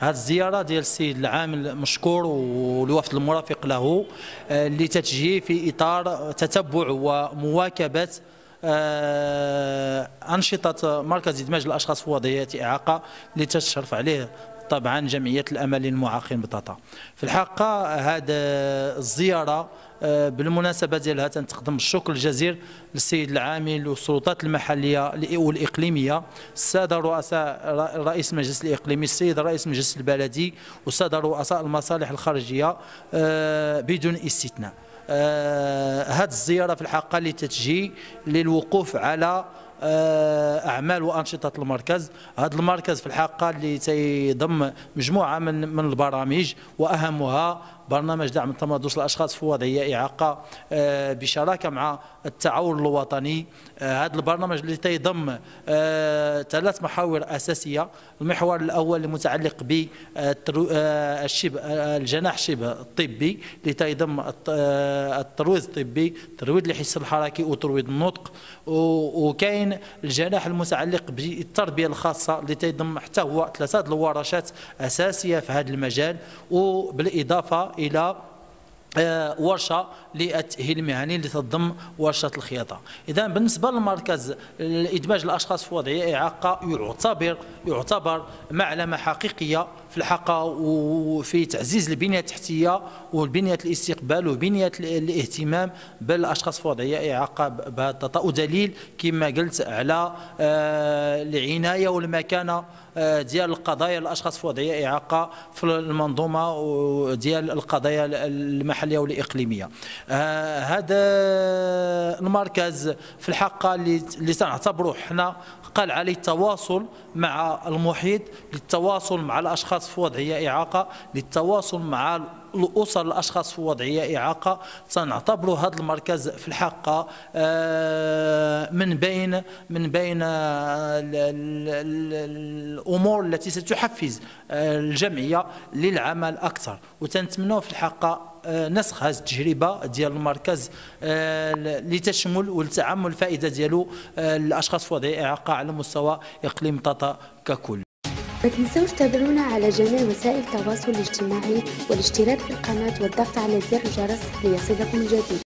هذه الزياره ديال السيد العامل مشكور والوفد المرافق له اللي تتجي في اطار تتبع ومواكبه انشطه مركز ادماج الاشخاص في وضعيات اعاقه اللي تتشرف عليه طبعا جمعية الأمل للمعاقين بطاطا. في الحقيقة هذه الزيارة بالمناسبة ديالها تنقدم الشكر الجزير للسيد العامل والسلطات المحلية والإقليمية، السادة رؤساء، رئيس المجلس الإقليمي، السيد رئيس المجلس البلدي، والسادة رؤساء المصالح الخارجية بدون استثناء. هذه الزيارة في الحقيقة اللي تتجي للوقوف على أعمال وأنشطة المركز. هذا المركز في الحقيقة اللي تيضم مجموعة من البرامج، وأهمها برنامج دعم تمدس الأشخاص في وضعية إعاقة بشراكة مع التعاون الوطني. هذا البرنامج اللي تيضم 3 محاور أساسية. المحور الأول المتعلق الجناح شبه الطبي اللي تيضم الترويض الطبي، ترويض الحس الحركي وترويض النطق، وكاين الجناح المتعلق بالتربية الخاصة اللي تيضم حتى هو 3 الورشات أساسية في هذا المجال، وبالإضافة إلى ورشة للتأهيل المهني اللي تضم ورشة الخياطة. إذا بالنسبة للمركز لإدماج الأشخاص في وضعية إعاقة يعتبر معلمة حقيقية في الحقيقة وفي تعزيز البنية التحتية والبنية الاستقبال وبنية الاهتمام بالأشخاص في وضعية إعاقة بطاطا، ودليل كما قلت على العناية والمكانة ديال القضايا الأشخاص في وضعية إعاقة في المنظومة ديال القضايا المحلية والإقليمية. هذا المركز في الحقيقة اللي تنعتبرو حنا قلعة للتواصل مع المحيط، للتواصل مع الأشخاص في وضعية إعاقة، للتواصل مع الأسر الأشخاص في وضعية إعاقة. سنعتبروا هذا المركز في الحقيقة من بين الأمور التي ستحفز الجمعية للعمل أكثر، وتنتمنوا في الحقيقة نسخ هذه التجربة ديال المركز لتشمل ولتعمل الفائدة ديالو الأشخاص في وضعية إعاقة على مستوى إقليم طاطا ككل. ما تنسوش تابعونا على جميع وسائل التواصل الاجتماعي والاشتراك في القناة والضغط على زر الجرس ليصلكم الجديد.